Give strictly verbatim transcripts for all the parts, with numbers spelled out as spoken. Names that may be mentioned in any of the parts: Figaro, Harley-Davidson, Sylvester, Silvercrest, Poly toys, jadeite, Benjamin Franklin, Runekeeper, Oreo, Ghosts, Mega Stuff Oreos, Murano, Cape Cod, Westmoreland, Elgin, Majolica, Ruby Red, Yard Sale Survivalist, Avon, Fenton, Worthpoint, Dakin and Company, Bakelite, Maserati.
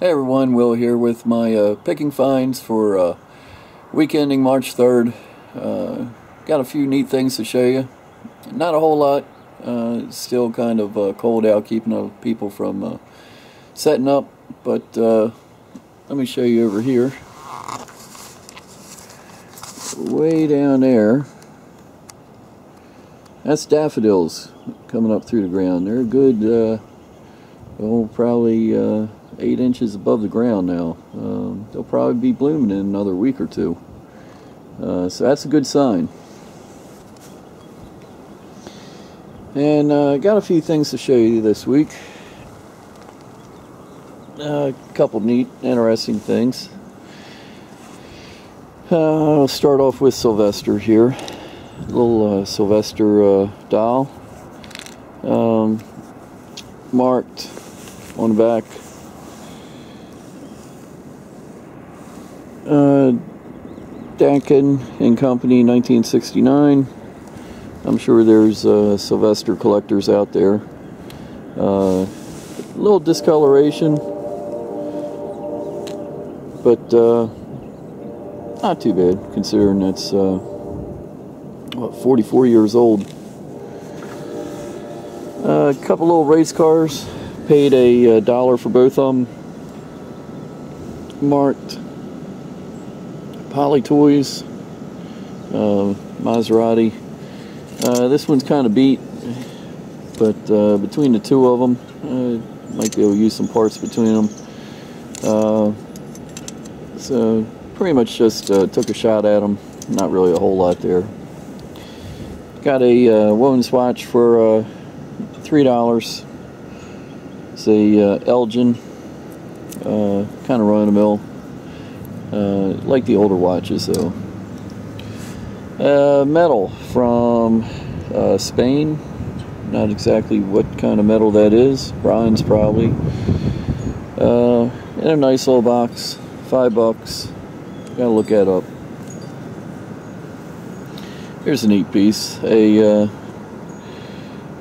Hey everyone, Will here with my uh, picking finds for uh, week ending March third. Uh, got a few neat things to show you. Not a whole lot. Uh, it's still kind of uh, cold out, keeping people from uh, setting up. But uh, let me show you over here. Way down there. That's daffodils coming up through the ground. They're a good, uh, well, probably... Uh, eight inches above the ground now. Um, they'll probably be blooming in another week or two. Uh, so that's a good sign. And I uh, got a few things to show you this week. Uh, a couple neat, interesting things. Uh, I'll start off with Sylvester here. A little uh, Sylvester uh, doll. Um, marked on the back. Uh, Dakin and Company, nineteen sixty-nine. I'm sure there's uh, Sylvester collectors out there. A uh, little discoloration, but uh, not too bad considering it's uh, what, forty-four years old. A uh, couple little race cars. Paid a, a dollar for both of them. Marked Poly Toys, uh, Maserati. Uh, this one's kind of beat, but uh, between the two of them, uh, might be able to use some parts between them. Uh, so pretty much just uh, took a shot at them. Not really a whole lot there. Got a uh, woman's watch for uh, three dollars. It's a uh, Elgin, uh, kind of run-of-the-mill. Uh, like the older watches though. Uh, metal from uh, Spain. Not exactly what kind of metal that is. Bronze probably. Uh, in a nice little box. Five bucks. Gotta look that up. Here's a neat piece. A uh,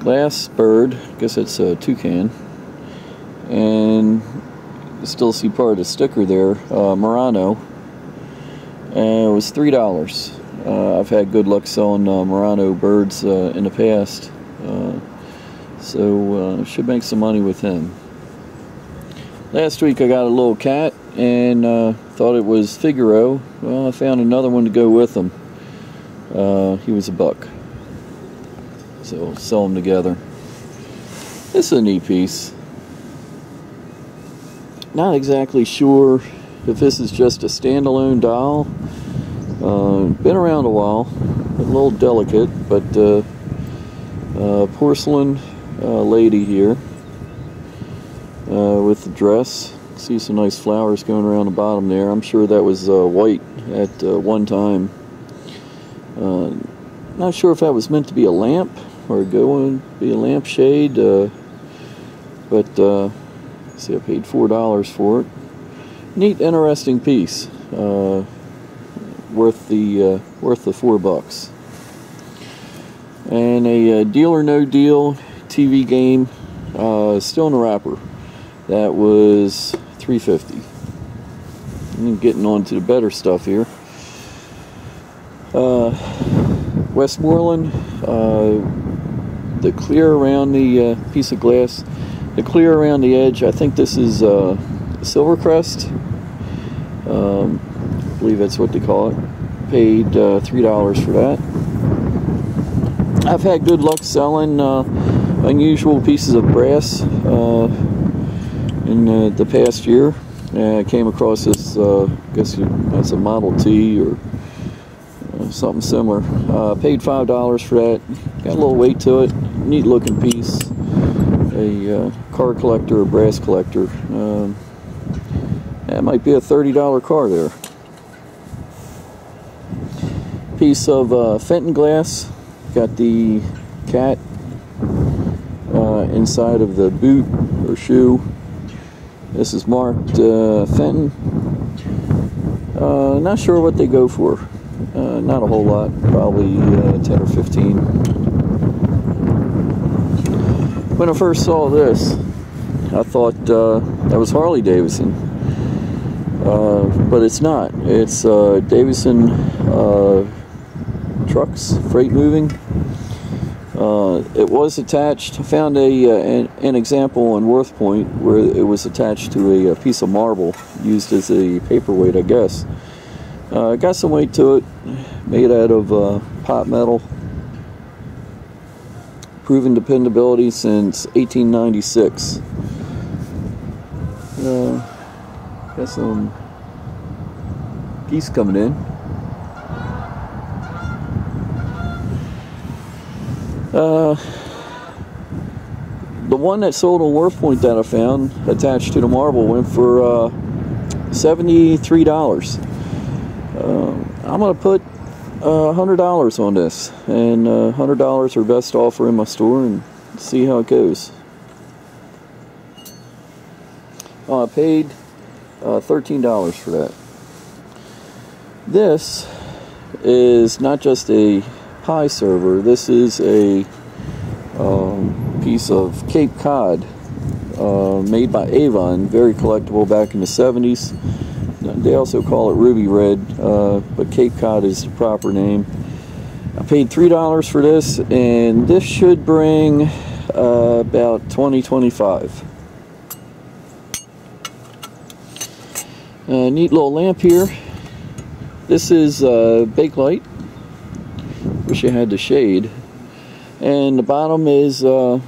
glass bird. I guess it's a toucan. And still see part of the sticker there. uh, Murano, and it was three dollars. uh, I've had good luck selling uh, Murano birds uh, in the past, uh, so uh, should make some money with him. Last week I got a little cat and uh, thought it was Figaro. Well, I found another one to go with him. Uh, he was a buck, so we'll sell them together. This is a neat piece. Not exactly sure if this is just a standalone doll. Uh, been around a while, a little delicate, but uh, uh, porcelain uh, lady here uh, with the dress. See some nice flowers going around the bottom there. I'm sure that was uh, white at uh, one time. Uh, not sure if that was meant to be a lamp or going to be a lampshade, uh, but. Uh, See, I paid four dollars for it. Neat, interesting piece. Uh, worth the uh, worth the four bucks. And a uh, Deal or No Deal T V game, uh, still in the wrapper. That was three fifty. I'm getting on to the better stuff here. Uh, Westmoreland. Uh, the clear around the uh, piece of glass. The clear around the edge, I think this is uh, Silvercrest. Um, I believe that's what they call it. Paid uh, three dollars for that. I've had good luck selling uh, unusual pieces of brass uh, in uh, the past year. And I came across this, uh, I guess that's a Model T or uh, something similar. Uh, paid five dollars for that. Got a little weight to it. Neat looking piece. A uh, car collector or brass collector. Um, that might be a thirty dollar car there. Piece of uh, Fenton glass. Got the cat uh, inside of the boot or shoe. This is marked uh, Fenton. Uh, not sure what they go for. Uh, not a whole lot. Probably uh, ten or fifteen. When I first saw this, I thought uh, that was Harley-Davidson, uh, but it's not. It's uh, Davidson uh, trucks, freight moving. Uh, it was attached. I found a, uh, an, an example in Worthpoint where it was attached to a, a piece of marble used as a paperweight, I guess. Uh, got some weight to it, made out of uh, pot metal. Proven dependability since eighteen ninety-six. Uh, got some geese coming in. Uh, the one that sold on Worthpoint that I found attached to the marble went for uh, seventy-three dollars. Uh, I'm going to put uh, one hundred dollars on this, and uh, one hundred dollars or best offer in my store, and see how it goes. Uh, I paid uh, thirteen dollars for that. This is not just a pie server. This is a um, piece of Cape Cod uh, made by Avon, very collectible back in the seventies. They also call it Ruby Red, uh, but Cape Cod is the proper name. I paid three dollars for this, and this should bring uh, about twenty to twenty-five dollars. Uh, neat little lamp here. This is uh, Bakelite. Wish I had the shade. And the bottom is uh,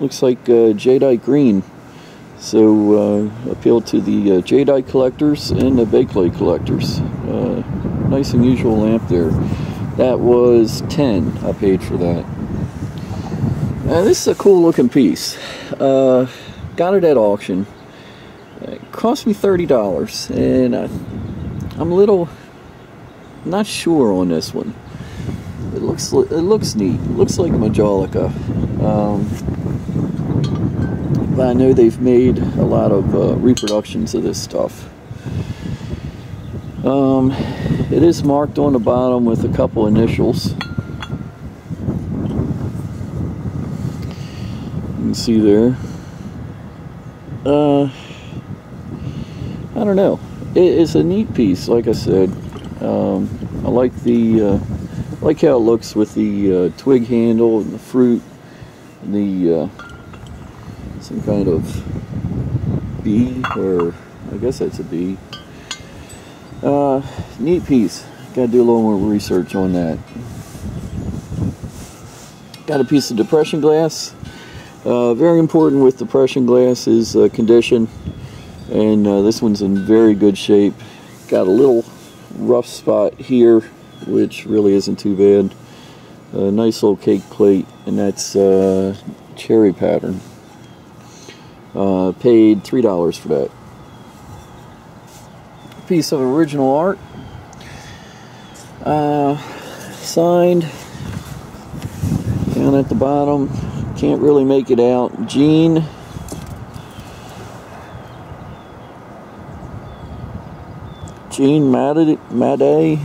looks like uh, jadeite green, so uh, appeal to the uh, jadeite collectors and the Bakelite collectors. Uh, nice unusual lamp there. That was ten I paid for that. And this is a cool looking piece. Uh, got it at auction. It cost me thirty dollars, and I, I'm a little not sure on this one. It looks, it looks neat. It looks like a Majolica. Um, but I know they've made a lot of uh, reproductions of this stuff. Um, it is marked on the bottom with a couple initials. You can see there. Uh, I don't know. It, it's a neat piece, like I said. Um, I like the... Uh, I like how it looks with the uh, twig handle and the fruit and the uh, some kind of bee, or I guess that's a bee. Uh, neat piece. Gotta do a little more research on that. Got a piece of depression glass. Uh, very important with depression glass is uh, condition, and uh, this one's in very good shape. Got a little rough spot here, which really isn't too bad. A nice little cake plate, and that's uh, cherry pattern. Uh, paid three dollars for that. Piece of original art. Uh, signed. Down at the bottom. Can't really make it out. Gene. Gene Madde. Madde.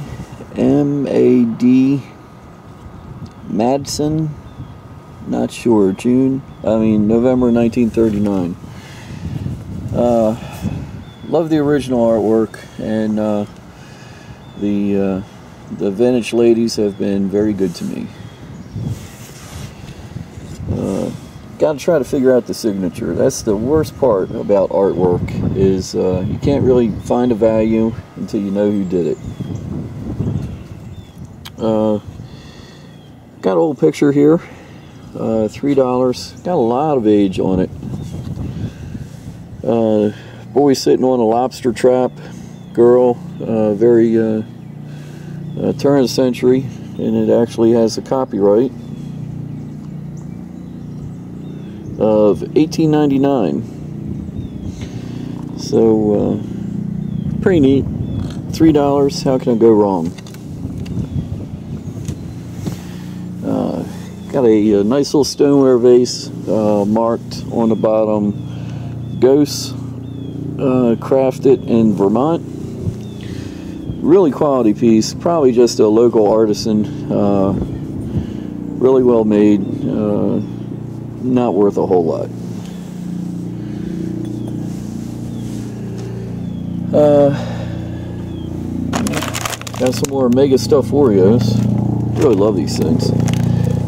M A D Madsen, not sure, June, I mean November nineteen thirty-nine. Uh, love the original artwork, and uh, the, uh, the vintage ladies have been very good to me. Uh, gotta try to figure out the signature. That's the worst part about artwork, is uh, you can't really find a value until you know who did it. Uh, got an old picture here, uh, three dollars, got a lot of age on it. Uh, boy sitting on a lobster trap, girl, uh, very uh, uh, turn of the century, and it actually has a copyright of eighteen ninety-nine, so uh, pretty neat. Three dollars, how can I go wrong? Got a, a nice little stoneware vase uh, marked on the bottom, Ghosts, uh, crafted in Vermont. Really quality piece, probably just a local artisan. Uh, really well made, uh, not worth a whole lot. Uh, got some more Mega Stuff Oreos. Really love these things.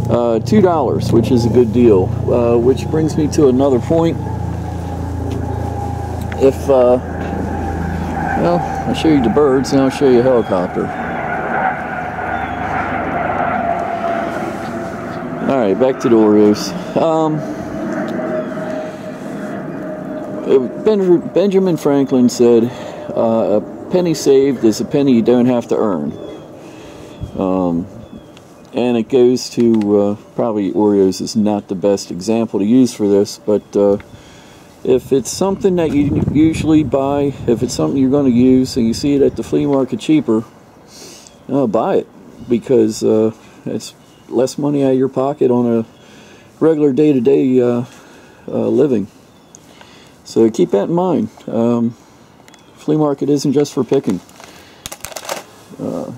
Uh, two dollars, which is a good deal. Uh, which brings me to another point. If, uh, well, I'll show you the birds, and I'll show you a helicopter. Alright, back to the Oreos. Um, Benjamin Franklin said, uh, a penny saved is a penny you don't have to earn. Um, and it goes to, uh, probably Oreos is not the best example to use for this, but uh, if it's something that you usually buy, if it's something you're going to use and you see it at the flea market cheaper, uh, buy it, because uh, it's less money out of your pocket on a regular day-to-day uh, uh, living. So keep that in mind. Um, flea market isn't just for picking. Uh,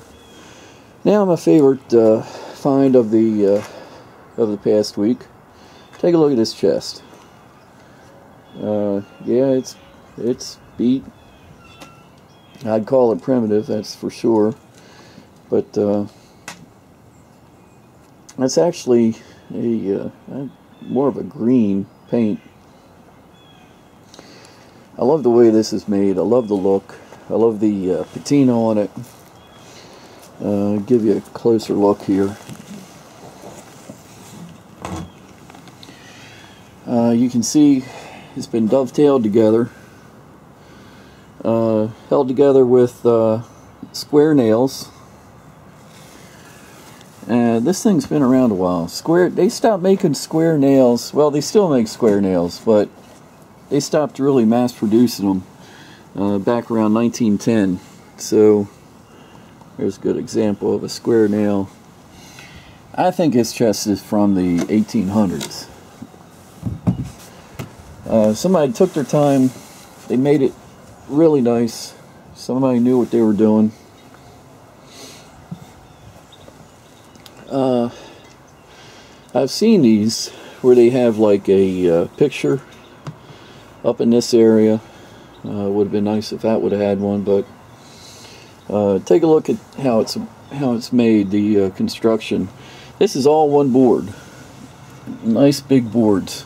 now my favorite uh, find of the uh, of the past week. Take a look at this chest. Uh, yeah, it's it's beat. I'd call it primitive, that's for sure. But uh, that's actually a uh, more of a green paint. I love the way this is made. I love the look. I love the uh, patina on it. Uh, give you a closer look here. Uh, you can see it's been dovetailed together, uh, held together with uh, square nails. And this thing's been around a while. Square. They stopped making square nails. Well, they still make square nails, but they stopped really mass producing them uh, back around nineteen ten. So here's a good example of a square nail. I think this chest is from the eighteen hundreds. Uh, somebody took their time. They made it really nice. Somebody knew what they were doing. Uh, I've seen these where they have like a uh, picture up in this area. Uh, would have been nice if that would have had one, but uh, take a look at how it's how it's made, the uh, construction. This is all one board. Nice big boards.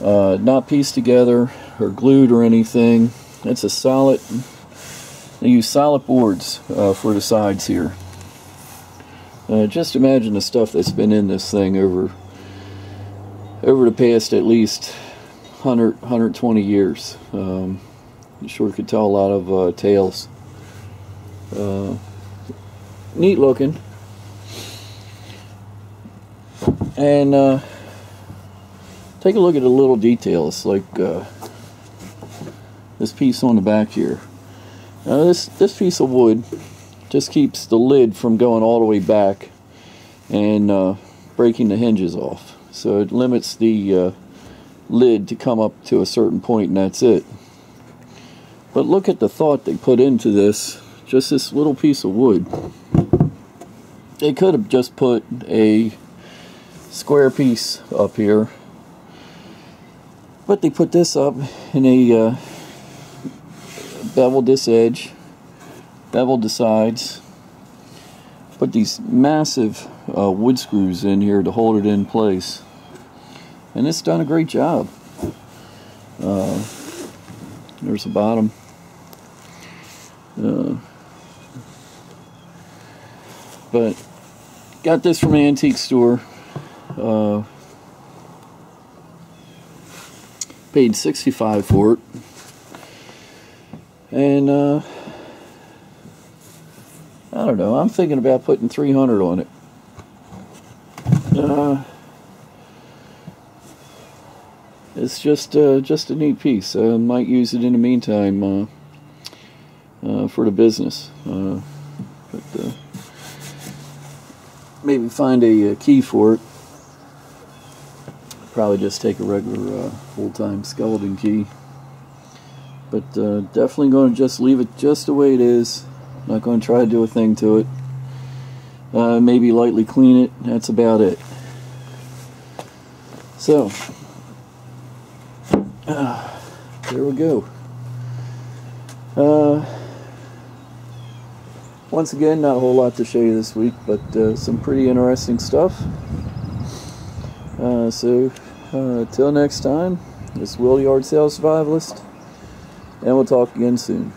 Uh, not pieced together or glued or anything. It's a solid, they use solid boards uh, for the sides here. Uh, just imagine the stuff that's been in this thing over, over the past at least one hundred, one hundred twenty years. Um, you sure could tell a lot of uh, tales. Uh, neat looking. And uh, take a look at the little details, like uh, this piece on the back here. Now this, this piece of wood just keeps the lid from going all the way back and uh, breaking the hinges off. So it limits the uh, lid to come up to a certain point, and that's it. But look at the thought they put into this, just this little piece of wood. They could have just put a square piece up here, but they put this up and they uh, beveled this edge, beveled the sides, put these massive uh, wood screws in here to hold it in place. And it's done a great job. Uh, there's the bottom. Uh, but got this from an antique store. Uh, paid sixty-five dollars for it. And uh, I don't know. I'm thinking about putting three hundred dollars on it. Uh, It's just uh, just a neat piece. I might use it in the meantime uh, uh, for the business. Uh, but uh, maybe find a, a key for it. Probably just take a regular uh, full-time skeleton key. But uh, definitely going to just leave it just the way it is. Not going to try to do a thing to it. Uh, maybe lightly clean it. That's about it. So. Uh, there we go. Uh, once again, not a whole lot to show you this week, but uh, some pretty interesting stuff. Uh, so, uh, till next time, this will Yard Sale Survivalist, and we'll talk again soon.